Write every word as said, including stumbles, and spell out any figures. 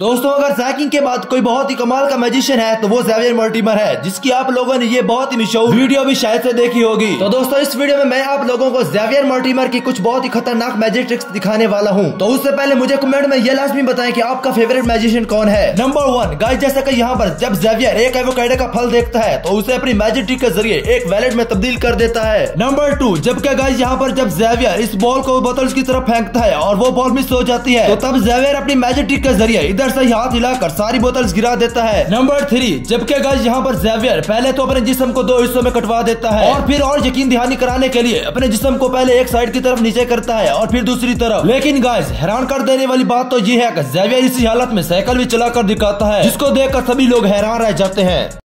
दोस्तों, अगर जैकिंग के बाद कोई बहुत ही कमाल का मैजिशियन है तो वो ज़ेवियर मॉर्टिमर है, जिसकी आप लोगों ने ये बहुत ही मशहूर वीडियो भी शायद से देखी होगी। तो दोस्तों, इस वीडियो में मैं आप लोगों को ज़ेवियर मॉर्टिमर की कुछ बहुत ही खतरनाक मैजिक ट्रिक्स दिखाने वाला हूँ। तो उससे पहले मुझे कमेंट में ये लाजमी बताएं कि आपका फेवरेट मैजिशियन कौन है। नंबर वन गाइस, जैसा की यहाँ पर जब ज़ेवियर एक एवोकाडो का फल देखता है तो उसे अपनी मैजिक ट्रिक के जरिए एक वैलेट में तब्दील कर देता है। नंबर टू, जबकि गाइस यहाँ पर जब ज़ेवियर इस बॉल को बोतल की तरफ फेंकता है और वो बॉल मिस हो जाती है, तो तब ज़ेवियर अपनी मैजिक ट्रिक के जरिए इधर से हाथ हिलाकर सारी बोतल्स गिरा देता है। नंबर थ्री, जबकि गाइस यहाँ पर ज़ेवियर पहले तो अपने जिस्म को दो हिस्सों में कटवा देता है और फिर और यकीन दहानी कराने के लिए अपने जिस्म को पहले एक साइड की तरफ नीचे करता है और फिर दूसरी तरफ। लेकिन गाइस हैरान कर देने वाली बात तो ये है कि ज़ेवियर इसी हालत में साइकिल भी चलाकर दिखाता है, जिसको देखकर सभी लोग हैरान रह जाते हैं।